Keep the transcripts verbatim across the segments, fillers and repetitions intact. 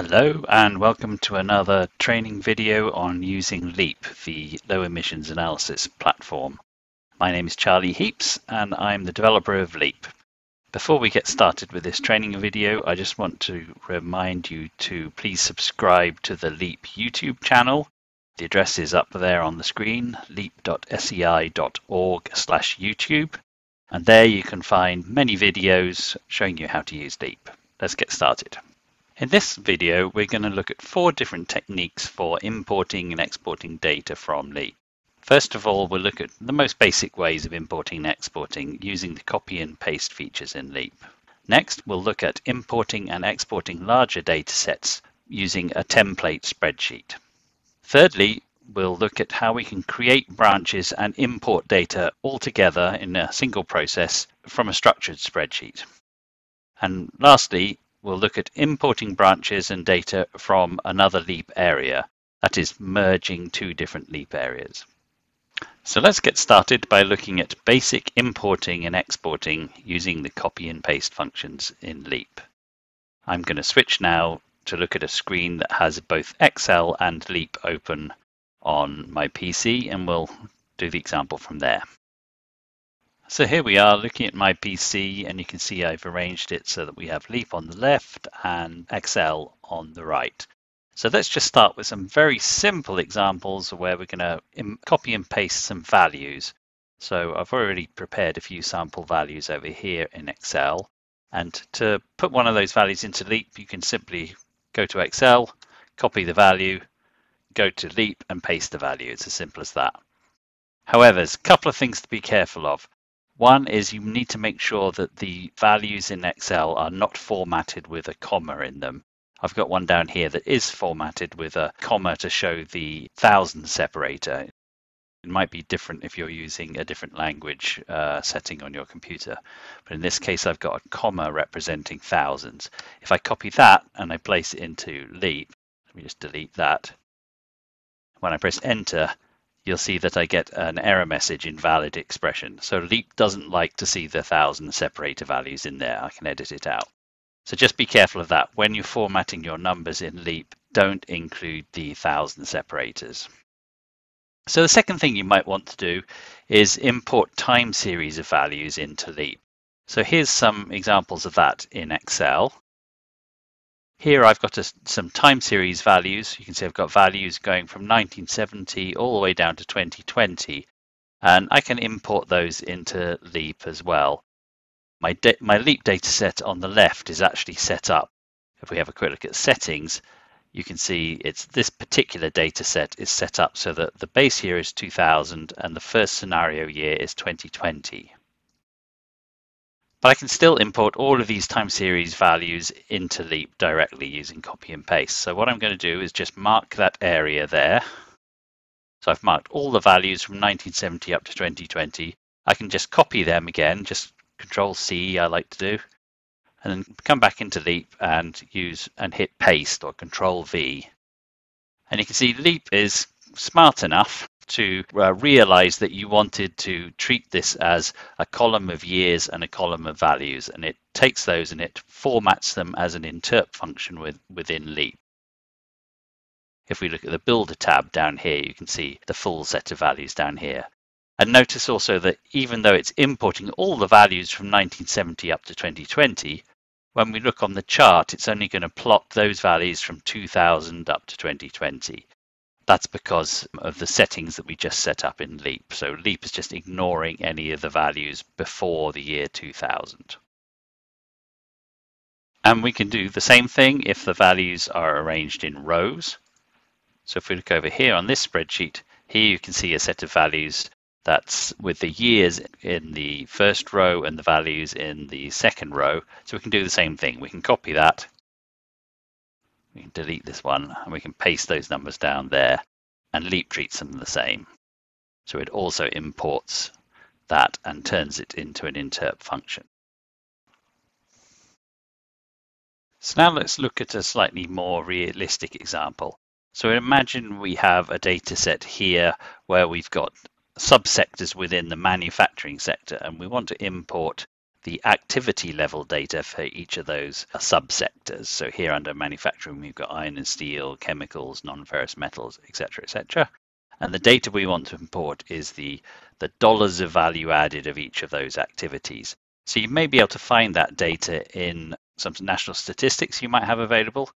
Hello and welcome to another training video on using LEAP, the Low Emissions Analysis Platform. My name is Charlie Heaps and I'm the developer of LEAP. Before we get started with this training video, I just want to remind you to please subscribe to the LEAP YouTube channel. The address is up there on the screen, leap dot S E I dot org slash YouTube, and there you can find many videos showing you how to use LEAP. Let's get started. In this video, we're going to look at four different techniques for importing and exporting data from LEAP. First of all, we'll look at the most basic ways of importing and exporting using the copy and paste features in LEAP. Next, we'll look at importing and exporting larger data sets using a template spreadsheet. Thirdly, we'll look at how we can create branches and import data all together in a single process from a structured spreadsheet. And lastly, we'll look at importing branches and data from another LEAP area, that is merging two different LEAP areas. So let's get started by looking at basic importing and exporting using the copy and paste functions in LEAP. I'm going to switch now to look at a screen that has both Excel and LEAP open on my P C, and we'll do the example from there. So here we are looking at my P C, and you can see I've arranged it so that we have LEAP on the left and Excel on the right. So let's just start with some very simple examples where we're going to copy and paste some values. So I've already prepared a few sample values over here in Excel. And to put one of those values into LEAP, you can simply go to Excel, copy the value, go to LEAP and paste the value. It's as simple as that. However, there's a couple of things to be careful of. One is you need to make sure that the values in Excel are not formatted with a comma in them. I've got one down here that is formatted with a comma to show the thousand separator. It might be different if you're using a different language uh, setting on your computer. But in this case, I've got a comma representing thousands. If I copy that and I place it into LEAP, let me just delete that. When I press Enter, you'll see that I get an error message, invalid expression. So LEAP doesn't like to see the thousand separator values in there. I can edit it out. So just be careful of that. When you're formatting your numbers in LEAP, don't include the thousand separators. So the second thing you might want to do is import time series of values into LEAP. So here's some examples of that in Excel. Here I've got a, some time series values. You can see I've got values going from nineteen seventy all the way down to twenty twenty, and I can import those into LEAP as well. My, my LEAP data set on the left is actually set up. If we have a quick look at settings, you can see it's this particular data set is set up so that the base year is two thousand and the first scenario year is twenty twenty. But I can still import all of these time series values into LEAP directly using copy and paste. So what I'm going to do is just mark that area there. So I've marked all the values from nineteen seventy up to twenty twenty. I can just copy them again, just Control C I like to do, and then come back into LEAP and use and hit paste or Control V. And you can see LEAP is smart enough to uh, realize that you wanted to treat this as a column of years and a column of values, and it takes those and it formats them as an INTERP function with, within LEAP. If we look at the Builder tab down here, you can see the full set of values down here. And notice also that even though it's importing all the values from nineteen seventy up to twenty twenty, when we look on the chart, it's only going to plot those values from two thousand up to twenty twenty. That's because of the settings that we just set up in LEAP. So LEAP is just ignoring any of the values before the year two thousand. And we can do the same thing if the values are arranged in rows. So if we look over here on this spreadsheet, here you can see a set of values that's with the years in the first row and the values in the second row. So we can do the same thing. We can copy that. We can delete this one and we can paste those numbers down there, and LEAP treats them the same. So it also imports that and turns it into an INTERP function. So now let's look at a slightly more realistic example. So imagine we have a data set here where we've got subsectors within the manufacturing sector, and we want to import the activity level data for each of those subsectors. So here under manufacturing, we've got iron and steel, chemicals, non-ferrous metals, et cetera, et cetera. And the data we want to import is the, the dollars of value added of each of those activities. So you may be able to find that data in some national statistics you might have available.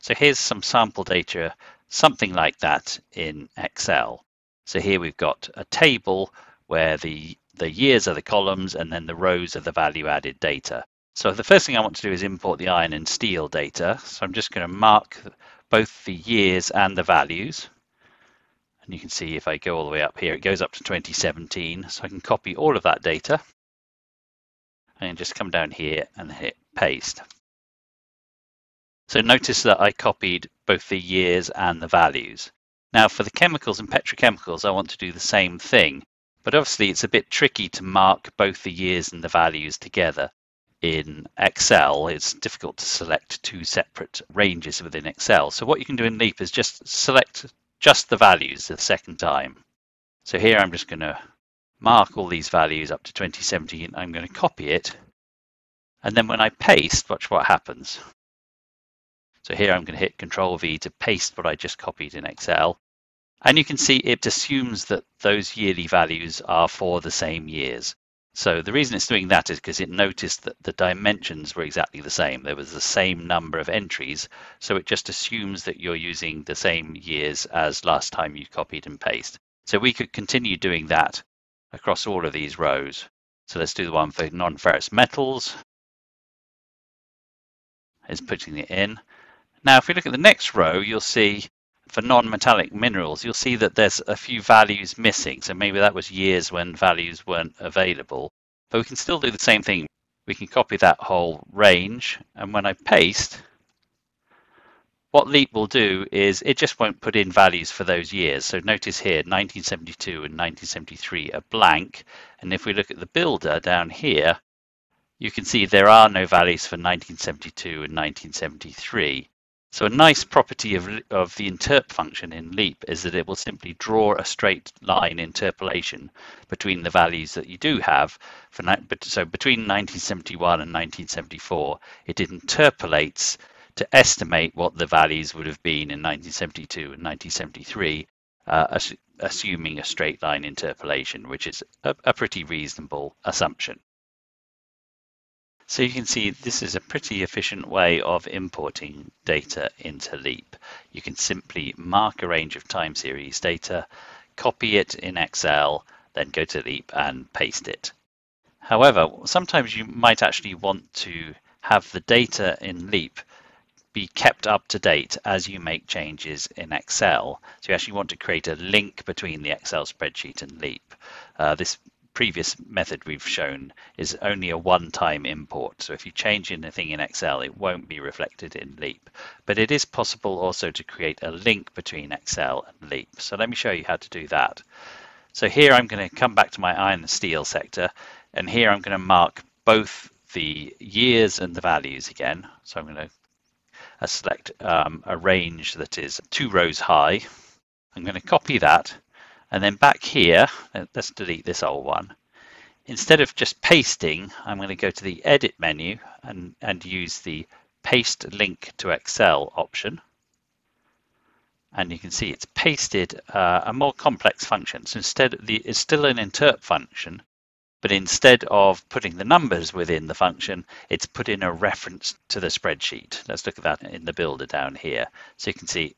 So here's some sample data, something like that in Excel. So here we've got a table where the the years are the columns and then the rows are the value added data. So the first thing I want to do is import the iron and steel data. So I'm just going to mark both the years and the values. And you can see if I go all the way up here, it goes up to twenty seventeen. So I can copy all of that data and just come down here and hit paste. So notice that I copied both the years and the values. Now for the chemicals and petrochemicals, I want to do the same thing. But obviously it's a bit tricky to mark both the years and the values together in Excel. It's difficult to select two separate ranges within Excel. So what you can do in LEAP is just select just the values the second time. So here I'm just going to mark all these values up to twenty seventeen. I'm going to copy it. And then when I paste, watch what happens. So here I'm going to hit Control V to paste what I just copied in Excel. And you can see it assumes that those yearly values are for the same years. So the reason it's doing that is because it noticed that the dimensions were exactly the same. There was the same number of entries. So it just assumes that you're using the same years as last time you copied and pasted. So we could continue doing that across all of these rows. So let's do the one for non-ferrous metals. It's putting it in. Now, if we look at the next row, you'll see for non-metallic minerals, you'll see that there's a few values missing. So maybe that was years when values weren't available, but we can still do the same thing. We can copy that whole range. And when I paste, what LEAP will do is it just won't put in values for those years. So notice here, nineteen seventy-two and nineteen seventy-three are blank. And if we look at the builder down here, you can see there are no values for nineteen seventy-two and nineteen seventy-three. So a nice property of, of the INTERP function in LEAP is that it will simply draw a straight line interpolation between the values that you do have. For, so between nineteen seventy-one and nineteen seventy-four, it interpolates to estimate what the values would have been in nineteen seventy-two and nineteen seventy-three, uh, ass assuming a straight line interpolation, which is a, a pretty reasonable assumption. So you can see this is a pretty efficient way of importing data into LEAP. You can simply mark a range of time series data, copy it in Excel, then go to LEAP and paste it. However, sometimes you might actually want to have the data in LEAP be kept up to date as you make changes in Excel. So you actually want to create a link between the Excel spreadsheet and LEAP. Uh, this previous method we've shown is only a one-time import. So if you change anything in Excel, it won't be reflected in LEAP. But it is possible also to create a link between Excel and LEAP. So let me show you how to do that. So here I'm going to come back to my iron and steel sector, and here I'm going to mark both the years and the values again. So I'm going to select um, a range that is two rows high. I'm going to copy that. And then back here, let's delete this old one. Instead of just pasting, I'm going to go to the Edit menu and, and use the Paste Link to Excel option. And you can see it's pasted uh, a more complex function. So instead, the, it's still an INTERP function, but instead of putting the numbers within the function, it's put in a reference to the spreadsheet. Let's look at that in the builder down here. So you can see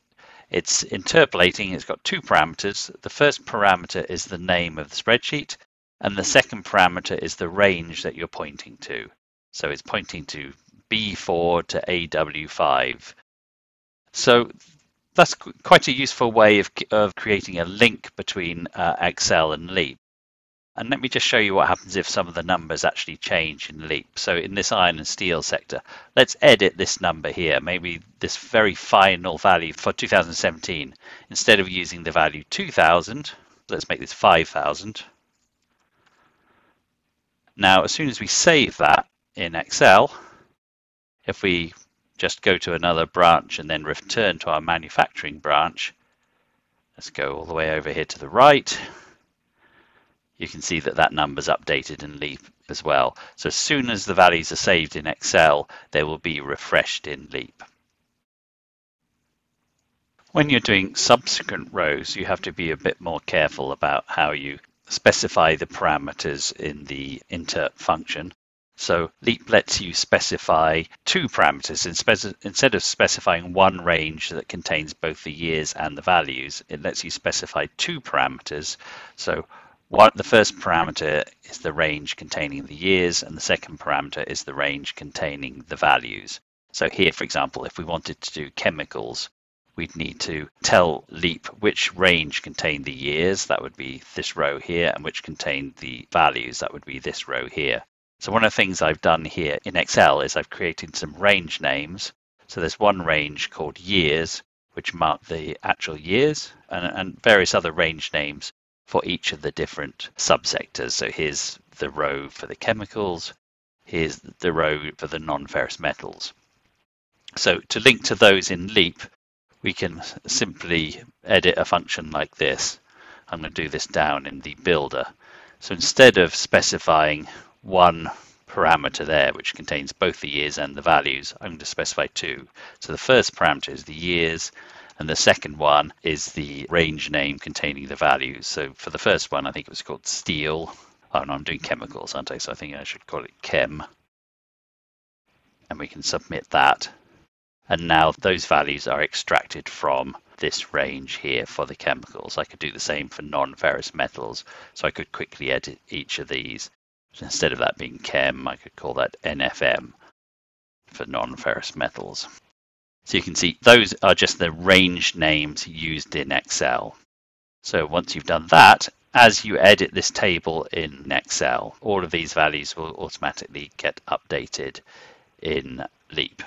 it's interpolating. It's got two parameters. The first parameter is the name of the spreadsheet, and the second parameter is the range that you're pointing to. So it's pointing to B four to A W five. So that's quite a useful way of, of creating a link between uh, Excel and LEAP. And let me just show you what happens if some of the numbers actually change in LEAP. So in this iron and steel sector, let's edit this number here. Maybe this very final value for two thousand seventeen. Instead of using the value two thousand, let's make this five thousand. Now, as soon as we save that in Excel, if we just go to another branch and then return to our manufacturing branch, let's go all the way over here to the right. you can see that that number's updated in LEAP as well. So as soon as the values are saved in Excel, they will be refreshed in LEAP. When you're doing subsequent rows, you have to be a bit more careful about how you specify the parameters in the INTERP function. So LEAP lets you specify two parameters. Instead of specifying one range that contains both the years and the values, it lets you specify two parameters. So one, the first parameter is the range containing the years, and the second parameter is the range containing the values. So here, for example, if we wanted to do chemicals, we'd need to tell LEAP which range contained the years, that would be this row here, and which contained the values, that would be this row here. So one of the things I've done here in Excel is I've created some range names. So there's one range called years, which mark the actual years, and, and various other range names for each of the different subsectors. So here's the row for the chemicals, here's the row for the non-ferrous metals. So to link to those in LEAP, we can simply edit a function like this. I'm going to do this down in the builder. So instead of specifying one parameter there, which contains both the years and the values, I'm going to specify two. So the first parameter is the years, and the second one is the range name containing the values. So for the first one, I think it was called steel. Oh no, I'm doing chemicals, aren't I? So I think I should call it chem. And we can submit that. And now those values are extracted from this range here for the chemicals. I could do the same for non-ferrous metals. So I could quickly edit each of these. Instead of that being chem, I could call that N F M for non-ferrous metals. So you can see those are just the range names used in Excel. So once you've done that, as you edit this table in Excel, all of these values will automatically get updated in LEAP.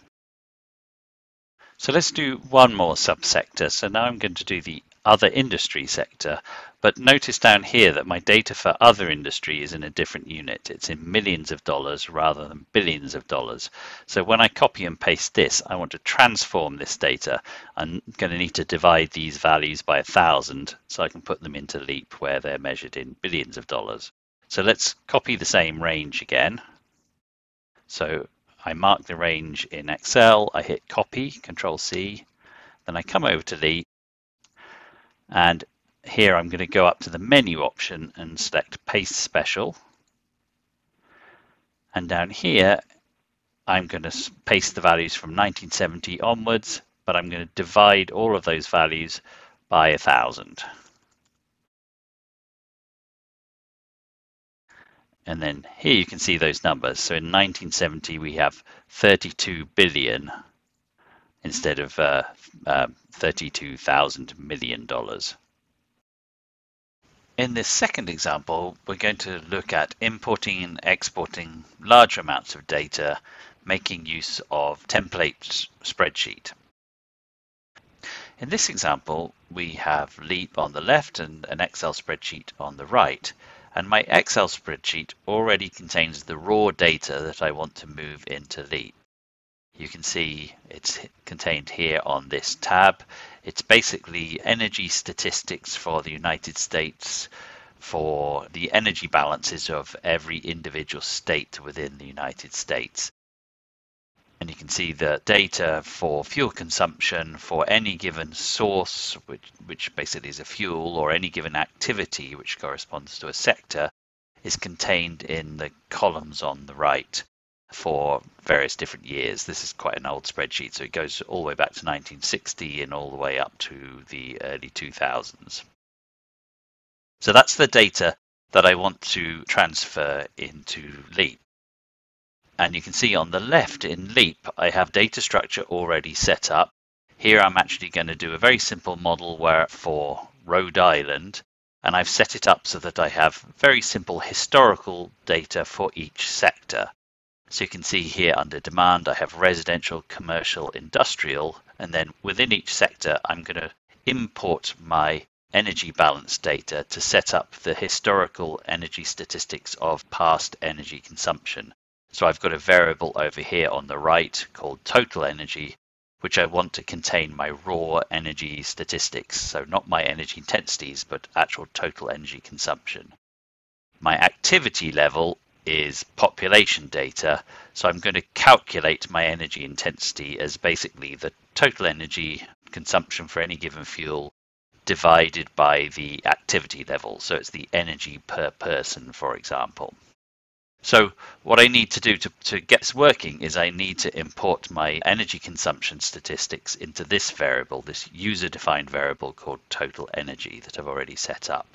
So let's do one more subsector. So now I'm going to do the other industry sector, but notice down here that my data for other industry is in a different unit. It's in millions of dollars rather than billions of dollars. So when I copy and paste this, I want to transform this data. I'm going to need to divide these values by a thousand so I can put them into LEAP where they're measured in billions of dollars. So let's copy the same range again. So I mark the range in Excel, I hit copy, Control C, then I come over to LEAP. And here I'm going to go up to the menu option and select Paste Special. And down here, I'm going to paste the values from nineteen seventy onwards, but I'm going to divide all of those values by one thousand. And then here you can see those numbers. So in nineteen seventy, we have thirty-two billion. Instead of uh, uh, thirty-two thousand million dollars. In this second example, we're going to look at importing and exporting large amounts of data, making use of template spreadsheet. In this example, we have LEAP on the left and an Excel spreadsheet on the right. And my Excel spreadsheet already contains the raw data that I want to move into LEAP. You can see it's contained here on this tab. It's basically energy statistics for the United States for the energy balances of every individual state within the United States. And you can see the data for fuel consumption for any given source, which, which basically is a fuel, or any given activity which corresponds to a sector, is contained in the columns on the right for various different years. This is quite an old spreadsheet, so it goes all the way back to nineteen sixty and all the way up to the early two thousands. So that's the data that I want to transfer into LEAP. And you can see on the left in LEAP, I have data structure already set up. Here I'm actually going to do a very simple model where for Rhode Island, and I've set it up so that I have very simple historical data for each sector. So you can see here under demand, I have residential, commercial, industrial, and then within each sector, I'm going to import my energy balance data to set up the historical energy statistics of past energy consumption. So I've got a variable over here on the right called total energy, which I want to contain my raw energy statistics. So not my energy intensities, but actual total energy consumption. My activity level is population data, so I'm going to calculate my energy intensity as basically the total energy consumption for any given fuel divided by the activity level. So it's the energy per person, for example. So what I need to do to, to get this working is I need to import my energy consumption statistics into this variable, this user-defined variable called total energy that I've already set up.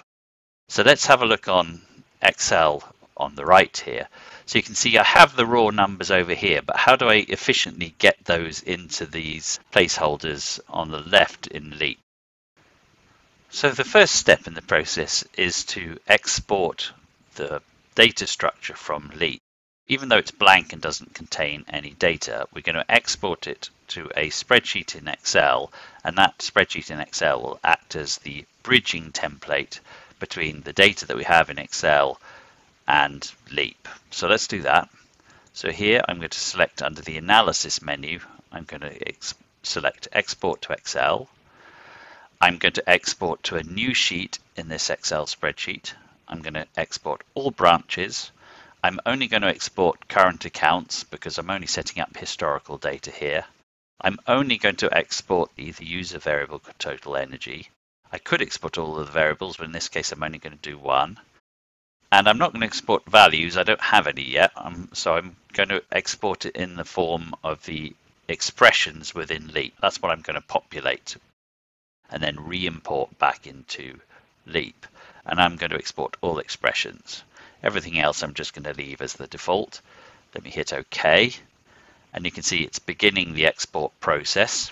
So let's have a look on Excel on the right here. So you can see I have the raw numbers over here, but how do I efficiently get those into these placeholders on the left in LEAP? So the first step in the process is to export the data structure from LEAP. Even though it's blank and doesn't contain any data, we're going to export it to a spreadsheet in Excel, and that spreadsheet in Excel will act as the bridging template between the data that we have in Excel and LEAP. So let's do that. So here I'm going to select under the analysis menu, I'm going to ex select export to Excel. I'm going to export to a new sheet in this Excel spreadsheet. I'm going to export all branches. I'm only going to export current accounts because I'm only setting up historical data here. I'm only going to export the, the user variable total energy. I could export all of the variables, but in this case I'm only going to do one. And I'm not going to export values, I don't have any yet, um, so I'm going to export it in the form of the expressions within LEAP. That's what I'm going to populate and then re-import back into LEAP. And I'm going to export all expressions. Everything else I'm just going to leave as the default. Let me hit OK. And you can see it's beginning the export process.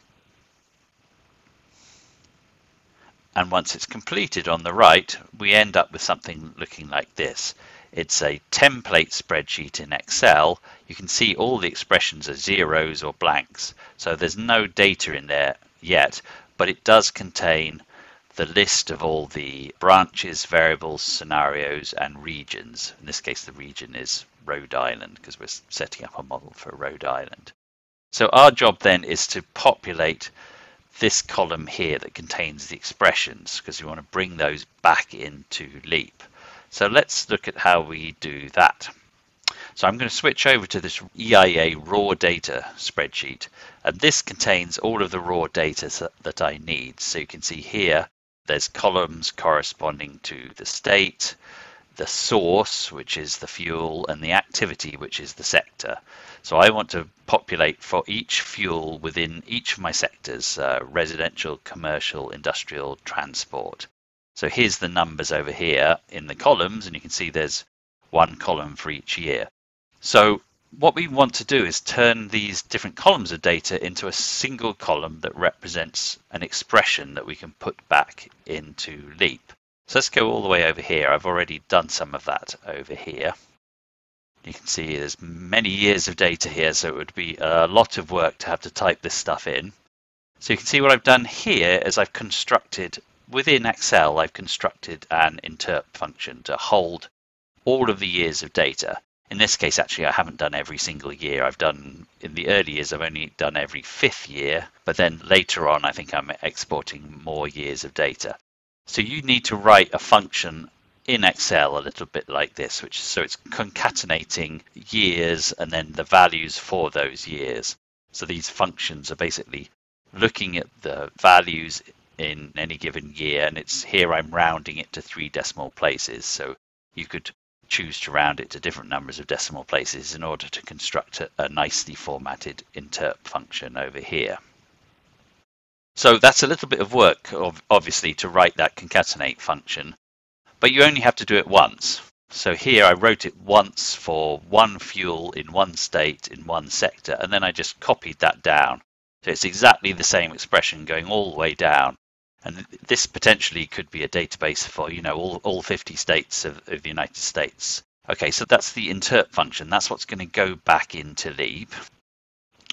And once it's completed on the right, we end up with something looking like this. It's a template spreadsheet in Excel. You can see all the expressions are zeros or blanks. So there's no data in there yet, but it does contain the list of all the branches, variables, scenarios, and regions. In this case, the region is Rhode Island because we're setting up a model for Rhode Island. So our job then is to populate this column here that contains the expressions because we want to bring those back into LEAP. So let's look at how we do that. So I'm going to switch over to this E I A raw data spreadsheet, and this contains all of the raw data that I need. So you can see here there's columns corresponding to the state, the source, which is the fuel, and the activity, which is the sector. So I want to populate for each fuel within each of my sectors, uh, residential, commercial, industrial, transport. So here's the numbers over here in the columns, and you can see there's one column for each year. So what we want to do is turn these different columns of data into a single column that represents an expression that we can put back into LEAP. So let's go all the way over here. I've already done some of that over here. You can see there's many years of data here, so it would be a lot of work to have to type this stuff in. So you can see what I've done here is I've constructed, within Excel, I've constructed an INTERP function to hold all of the years of data. In this case, actually, I haven't done every single year. I've done, in the early years, I've only done every fifth year, but then later on, I think I'm exporting more years of data. So you need to write a function in Excel a little bit like this, which so it's concatenating years and then the values for those years. So these functions are basically looking at the values in any given year, and it's here I'm rounding it to three decimal places. So you could choose to round it to different numbers of decimal places in order to construct a, a nicely formatted INTERP function over here. So that's a little bit of work, of, obviously, to write that concatenate function, but you only have to do it once. So here I wrote it once for one fuel in one state in one sector, and then I just copied that down. So it's exactly the same expression going all the way down. And this potentially could be a database for, you know, all, all fifty states of, of the United States. Okay, so that's the INTERP function. That's what's going to go back into LEAP.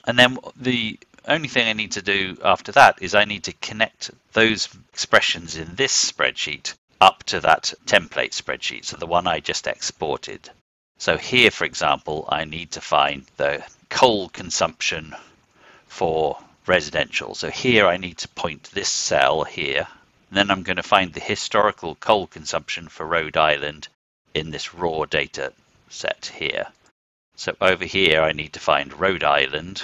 And then the only thing I need to do after that is I need to connect those expressions in this spreadsheet up to that template spreadsheet, so the one I just exported. So here, for example, I need to find the coal consumption for residential. So here I need to point this cell here, and then I'm going to find the historical coal consumption for Rhode Island in this raw data set here. So over here, I need to find Rhode Island.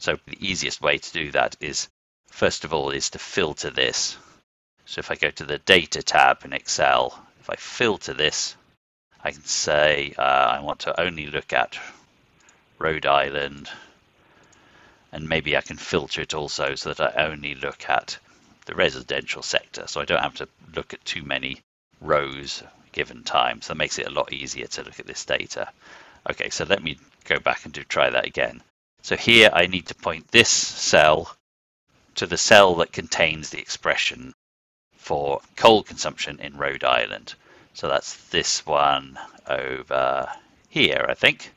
So the easiest way to do that is, first of all, is to filter this. So if I go to the Data tab in Excel, if I filter this, I can say uh, I want to only look at Rhode Island. And maybe I can filter it also so that I only look at the residential sector. So I don't have to look at too many rows given time. So that makes it a lot easier to look at this data. OK, so let me go back and do try that again. So here I need to point this cell to the cell that contains the expression for coal consumption in Rhode Island. So that's this one over here, I think.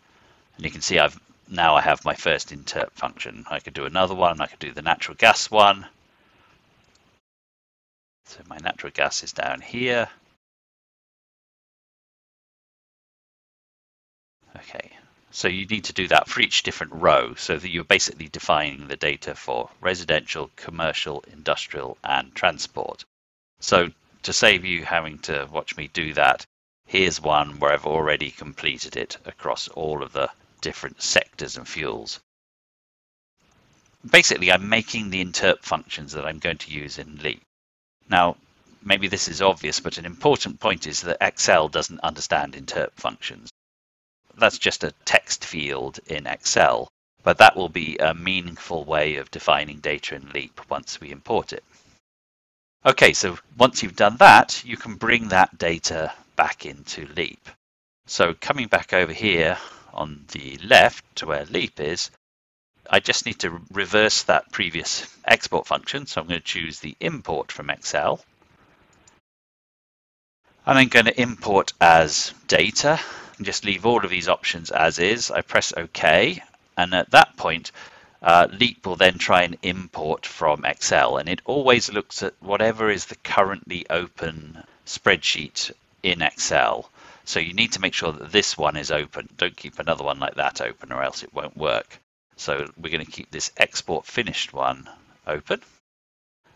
And you can see I've now I have my first interp function. I could do another one. I could do the natural gas one. So my natural gas is down here. Okay, so you need to do that for each different row so that you're basically defining the data for residential, commercial, industrial, and transport. So to save you having to watch me do that, here's one where I've already completed it across all of the different sectors and fuels. Basically, I'm making the interp functions that I'm going to use in LEAP. Now, maybe this is obvious, but an important point is that Excel doesn't understand interp functions. That's just a text field in Excel, but that will be a meaningful way of defining data in LEAP once we import it. Okay, so once you've done that, you can bring that data back into LEAP. So coming back over here, on the left to where LEAP is, I just need to reverse that previous export function. So I'm going to choose the import from Excel. And I'm going to import as data and just leave all of these options as is. I press OK. And at that point, uh, LEAP will then try and import from Excel. And it always looks at whatever is the currently open spreadsheet in Excel. So you need to make sure that this one is open. Don't keep another one like that open or else it won't work. So we're going to keep this export finished one open.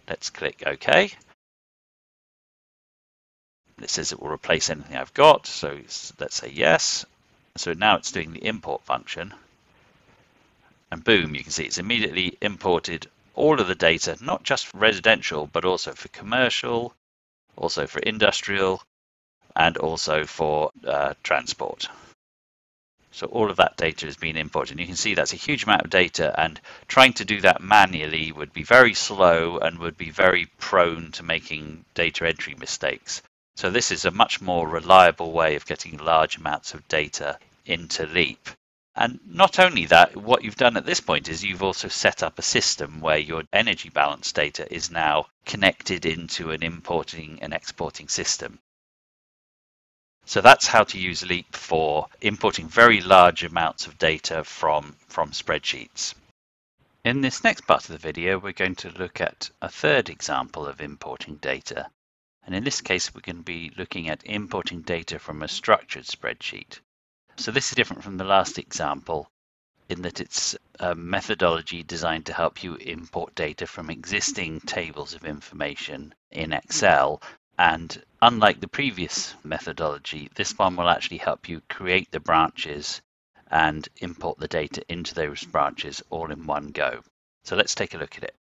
Let's click OK. It says it will replace anything I've got. So let's say yes. So now it's doing the import function. And boom, you can see it's immediately imported all of the data, not just for residential, but also for commercial, also for industrial, and also for uh, transport. So all of that data has been imported. And you can see that's a huge amount of data, and trying to do that manually would be very slow and would be very prone to making data entry mistakes. So this is a much more reliable way of getting large amounts of data into LEAP. And not only that, what you've done at this point is you've also set up a system where your energy balance data is now connected into an importing and exporting system. So that's how to use LEAP for importing very large amounts of data from, from spreadsheets. In this next part of the video, we're going to look at a third example of importing data. And in this case, we're going to be looking at importing data from a structured spreadsheet. So this is different from the last example in that it's a methodology designed to help you import data from existing tables of information in Excel. And unlike the previous methodology, this one will actually help you create the branches and import the data into those branches all in one go. So let's take a look at it.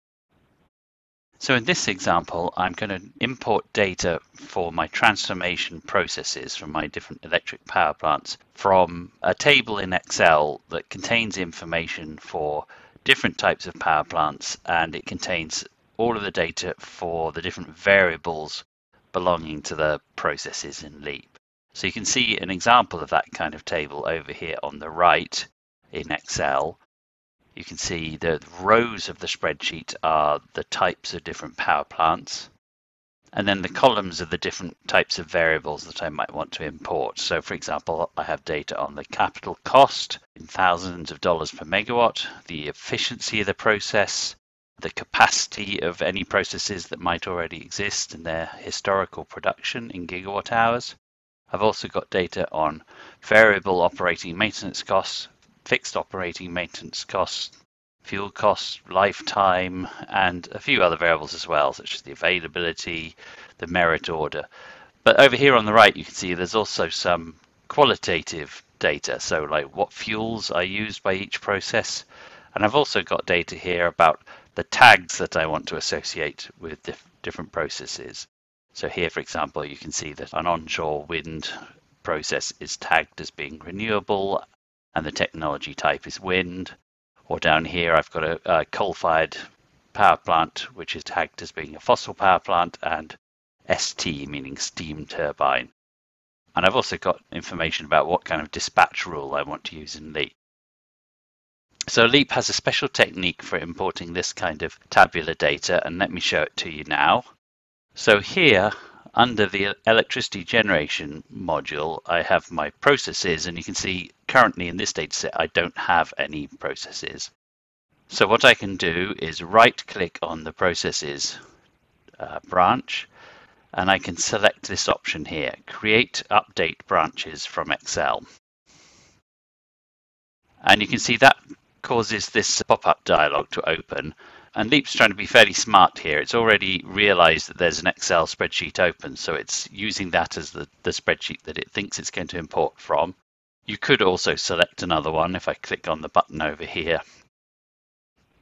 So in this example, I'm going to import data for my transformation processes from my different electric power plants from a table in Excel that contains information for different types of power plants, and it contains all of the data for the different variables belonging to the processes in LEAP. So you can see an example of that kind of table over here on the right in Excel. You can see the rows of the spreadsheet are the types of different power plants, and then the columns are the different types of variables that I might want to import. So for example, I have data on the capital cost in thousands of dollars per megawatt, the efficiency of the process, the capacity of any processes that might already exist and their historical production in gigawatt hours. I've also got data on variable operating maintenance costs, fixed operating maintenance costs, fuel costs, lifetime, and a few other variables as well, such as the availability, the merit order. But over here on the right, you can see there's also some qualitative data. So like what fuels are used by each process. And I've also got data here about the tags that I want to associate with dif different processes. So here, for example, you can see that an onshore wind process is tagged as being renewable and the technology type is wind. Or down here, I've got a, a coal-fired power plant, which is tagged as being a fossil power plant, and S T, meaning steam turbine. And I've also got information about what kind of dispatch rule I want to use in LEAP. So LEAP has a special technique for importing this kind of tabular data, and let me show it to you now. So here, under the electricity generation module, I have my processes, and you can see currently in this dataset I don't have any processes. So what I can do is right click on the processes uh, branch, and I can select this option here, create update branches from Excel. And you can see that causes this pop-up dialog to open. And LEAP's trying to be fairly smart here. It's already realized that there's an Excel spreadsheet open, so it's using that as the, the spreadsheet that it thinks it's going to import from. You could also select another one. If I click on the button over here,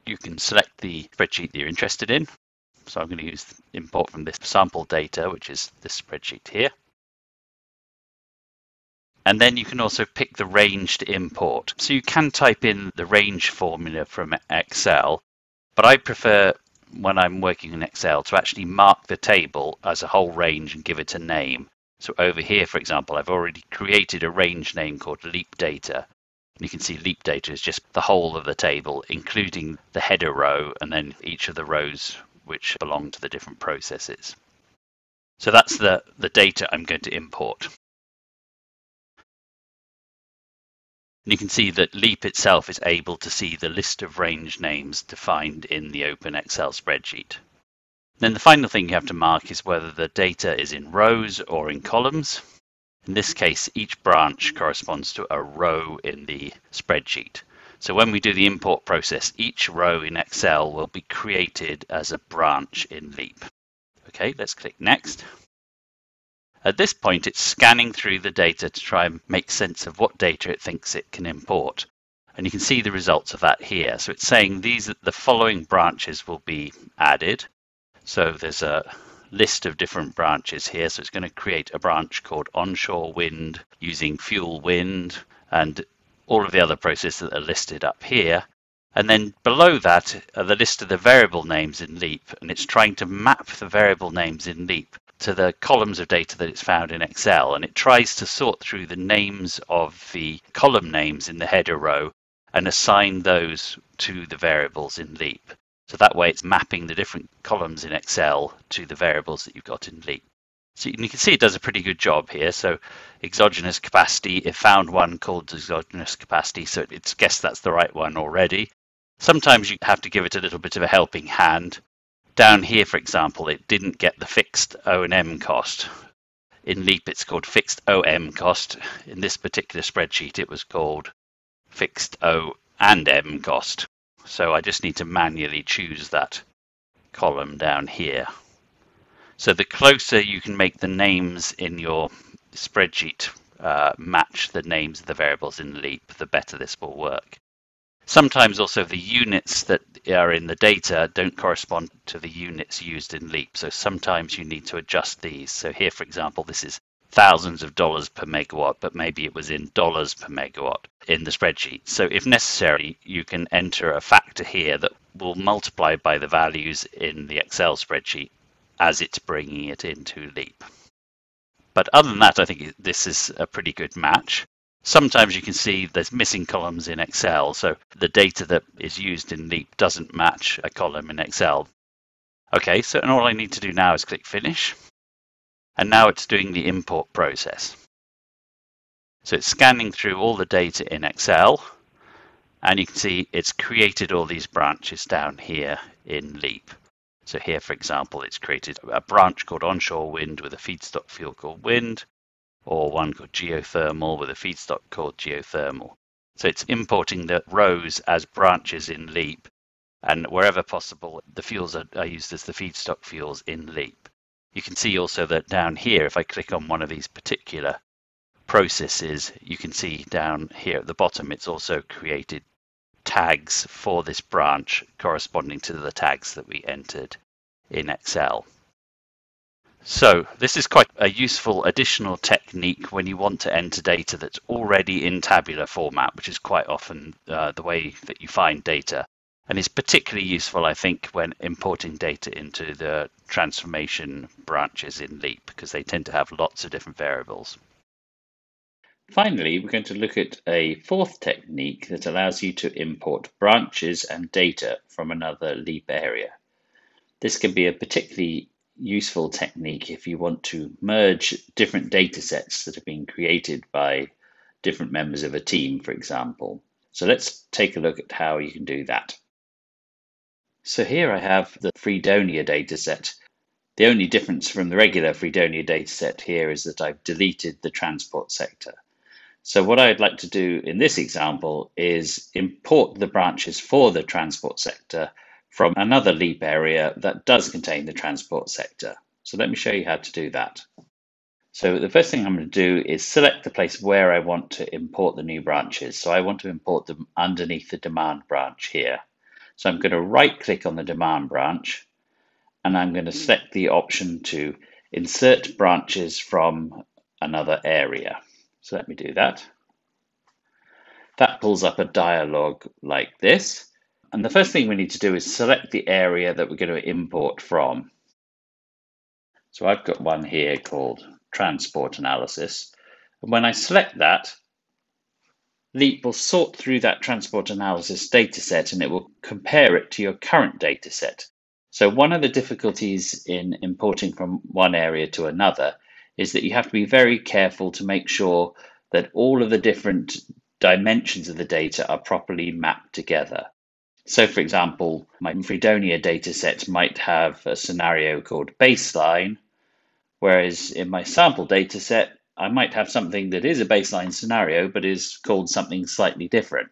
you can select the spreadsheet that you're interested in. So I'm going to use import from this sample data, which is this spreadsheet here. And then you can also pick the range to import. So you can type in the range formula from Excel. But I prefer, when I'm working in Excel, to actually mark the table as a whole range and give it a name. So over here, for example, I've already created a range name called LEAP data. And you can see LEAP data is just the whole of the table, including the header row and then each of the rows which belong to the different processes. So that's the, the data I'm going to import. You can see that LEAP itself is able to see the list of range names defined in the open Excel spreadsheet. Then the final thing you have to mark is whether the data is in rows or in columns. In this case, each branch corresponds to a row in the spreadsheet. So when we do the import process, each row in Excel will be created as a branch in LEAP. Okay, let's click Next. At this point, it's scanning through the data to try and make sense of what data it thinks it can import. And you can see the results of that here. So it's saying these are the following branches will be added. So there's a list of different branches here. So it's going to create a branch called onshore wind using fuel wind and all of the other processes that are listed up here. And then below that are the list of the variable names in LEAP. And it's trying to map the variable names in LEAP to the columns of data that it's found in Excel, and it tries to sort through the names of the column names in the header row and assign those to the variables in LEAP. So that way it's mapping the different columns in Excel to the variables that you've got in LEAP. So you can see it does a pretty good job here. So exogenous capacity, it found one called exogenous capacity, so it's guessed that's the right one already. Sometimes you have to give it a little bit of a helping hand. Down here, for example, it didn't get the fixed O and M cost. In LEAP, it's called fixed O M cost. In this particular spreadsheet, it was called fixed O and M cost. So I just need to manually choose that column down here. So the closer you can make the names in your spreadsheet uh, match the names of the variables in LEAP, the better this will work. Sometimes also the units that are in the data don't correspond to the units used in LEAP. So sometimes you need to adjust these. So here, for example, this is thousands of dollars per megawatt, but maybe it was in dollars per megawatt in the spreadsheet. So if necessary, you can enter a factor here that will multiply by the values in the Excel spreadsheet as it's bringing it into LEAP. But other than that, I think this is a pretty good match. Sometimes you can see there's missing columns in Excel, so the data that is used in LEAP doesn't match a column in Excel. Okay, so and all I need to do now is click Finish. And now it's doing the import process. So it's scanning through all the data in Excel, and you can see it's created all these branches down here in LEAP. So here, for example, it's created a branch called onshore wind with a feedstock fuel called wind, or one called geothermal with a feedstock called geothermal. So it's importing the rows as branches in LEAP, and wherever possible, the fuels are, are used as the feedstock fuels in LEAP. You can see also that down here, if I click on one of these particular processes, you can see down here at the bottom, it's also created tags for this branch corresponding to the tags that we entered in Excel. So this is quite a useful additional technique when you want to enter data that's already in tabular format, which is quite often uh, the way that you find data. And it's particularly useful, I think, when importing data into the transformation branches in LEAP, because they tend to have lots of different variables. Finally, we're going to look at a fourth technique that allows you to import branches and data from another LEAP area. This can be a particularly useful technique if you want to merge different data sets that have been created by different members of a team, for example. So let's take a look at how you can do that. So here I have the Fredonia dataset. The only difference from the regular Fredonia dataset here is that I've deleted the transport sector. So what I'd like to do in this example is import the branches for the transport sector from another LEAP area that does contain the transport sector. So let me show you how to do that. So the first thing I'm going to do is select the place where I want to import the new branches. So I want to import them underneath the demand branch here. So I'm going to right click on the demand branch, and I'm going to select the option to insert branches from another area. So let me do that. That pulls up a dialog like this. And the first thing we need to do is select the area that we're going to import from. So I've got one here called transport analysis. And when I select that, LEAP will sort through that transport analysis dataset, and it will compare it to your current dataset. So one of the difficulties in importing from one area to another is that you have to be very careful to make sure that all of the different dimensions of the data are properly mapped together. So for example, my Fredonia dataset might have a scenario called baseline, whereas in my sample dataset, I might have something that is a baseline scenario, but is called something slightly different.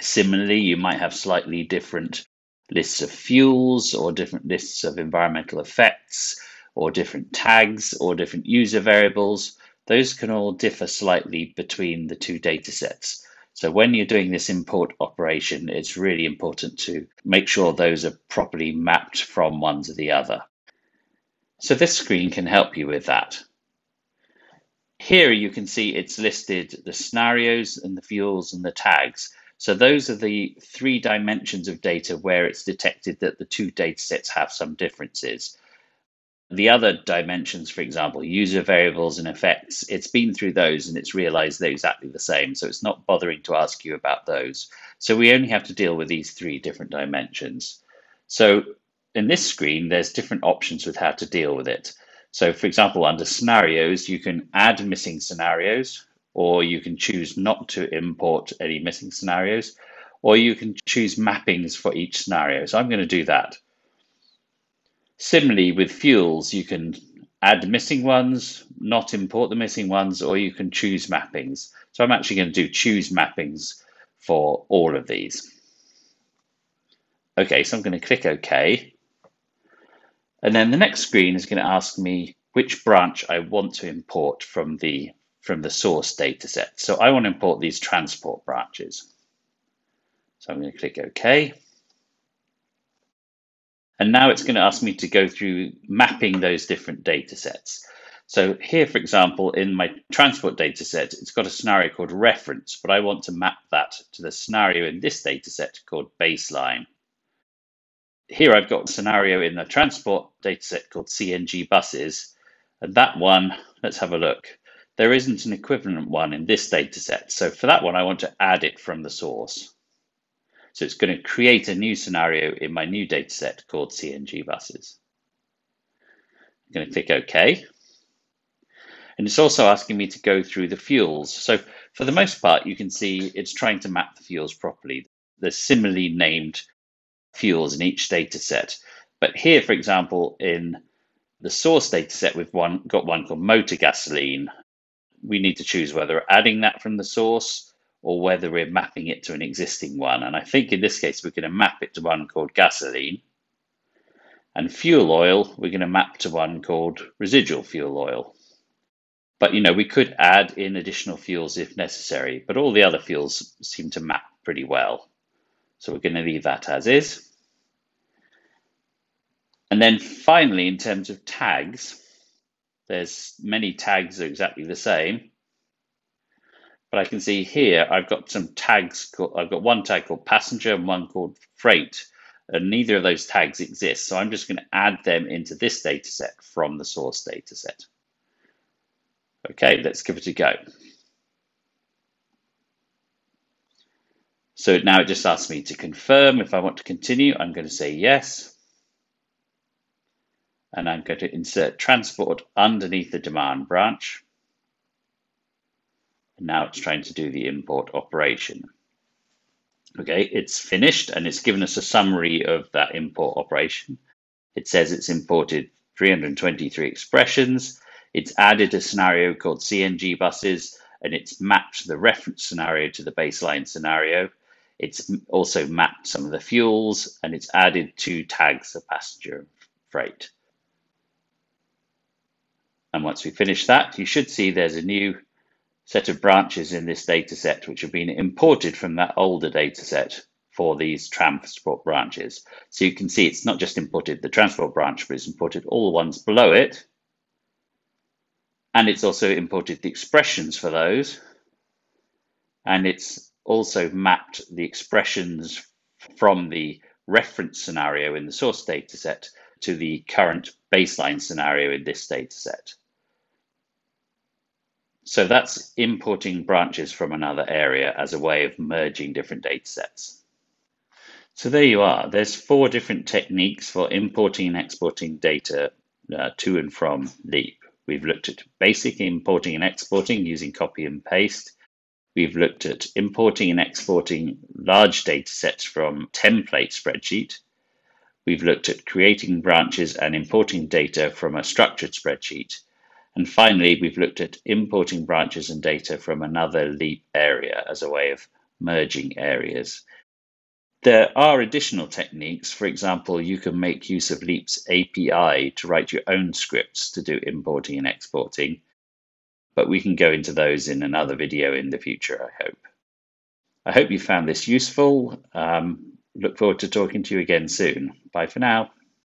Similarly, you might have slightly different lists of fuels, or different lists of environmental effects, or different tags, or different user variables. Those can all differ slightly between the two datasets. So when you're doing this import operation, it's really important to make sure those are properly mapped from one to the other. So this screen can help you with that. Here you can see it's listed the scenarios and the fuels and the tags. So those are the three dimensions of data where it's detected that the two datasets have some differences. The other dimensions, for example, user variables and effects, it's been through those and it's realized they're exactly the same. So it's not bothering to ask you about those. So we only have to deal with these three different dimensions. So in this screen, there's different options with how to deal with it. So for example, under scenarios, you can add missing scenarios, or you can choose not to import any missing scenarios, or you can choose mappings for each scenario. So I'm going to do that. Similarly, with fuels, you can add missing ones, not import the missing ones, or you can choose mappings. So I'm actually going to do choose mappings for all of these. Okay, so I'm going to click OK. And then the next screen is going to ask me which branch I want to import from the, from the source data set. So I want to import these transport branches. So I'm going to click OK. And now it's going to ask me to go through mapping those different data sets. So here, for example, in my transport data set, it's got a scenario called reference, but I want to map that to the scenario in this data set called baseline. Here I've got a scenario in the transport data set called C N G buses. And that one, let's have a look. There isn't an equivalent one in this data set. So for that one, I want to add it from the source. So it's going to create a new scenario in my new data set called C N G buses. I'm going to click OK. And it's also asking me to go through the fuels. So for the most part, you can see it's trying to map the fuels properly. There's similarly named fuels in each data set. But here, for example, in the source data set, we've one, got one called motor gasoline. We need to choose whether we're adding that from the source or whether we're mapping it to an existing one. And I think in this case, we're going to map it to one called gasoline. And fuel oil, we're going to map to one called residual fuel oil. But, you know, we could add in additional fuels if necessary, but all the other fuels seem to map pretty well. So we're going to leave that as is. And then finally, in terms of tags, there's many tags that are exactly the same. But I can see here, I've got some tags, called, I've got one tag called passenger and one called freight. And neither of those tags exist. So I'm just going to add them into this data set from the source data set. Okay, let's give it a go. So now it just asks me to confirm if I want to continue. I'm going to say yes. And I'm going to insert transport underneath the demand branch. And now it's trying to do the import operation. Okay, it's finished and it's given us a summary of that import operation. It says it's imported three hundred twenty-three expressions. It's added a scenario called C N G buses, and it's mapped the reference scenario to the baseline scenario. It's also mapped some of the fuels, and it's added two tags of passenger and freight. And once we finish that, you should see there's a new set of branches in this data set which have been imported from that older data set for these transport branches. So you can see it's not just imported the transport branch, but it's imported all the ones below it. And it's also imported the expressions for those. And it's also mapped the expressions from the reference scenario in the source data set to the current baseline scenario in this data set. So that's importing branches from another area as a way of merging different data sets. So there you are. There's four different techniques for importing and exporting data uh, to and from LEAP. We've looked at basic importing and exporting using copy and paste. We've looked at importing and exporting large data sets from template spreadsheet. We've looked at creating branches and importing data from a structured spreadsheet. And finally, we've looked at importing branches and data from another LEAP area as a way of merging areas. There are additional techniques. For example, you can make use of LEAP's A P I to write your own scripts to do importing and exporting. But we can go into those in another video in the future, I hope. I hope you found this useful. Um, look forward to talking to you again soon. Bye for now.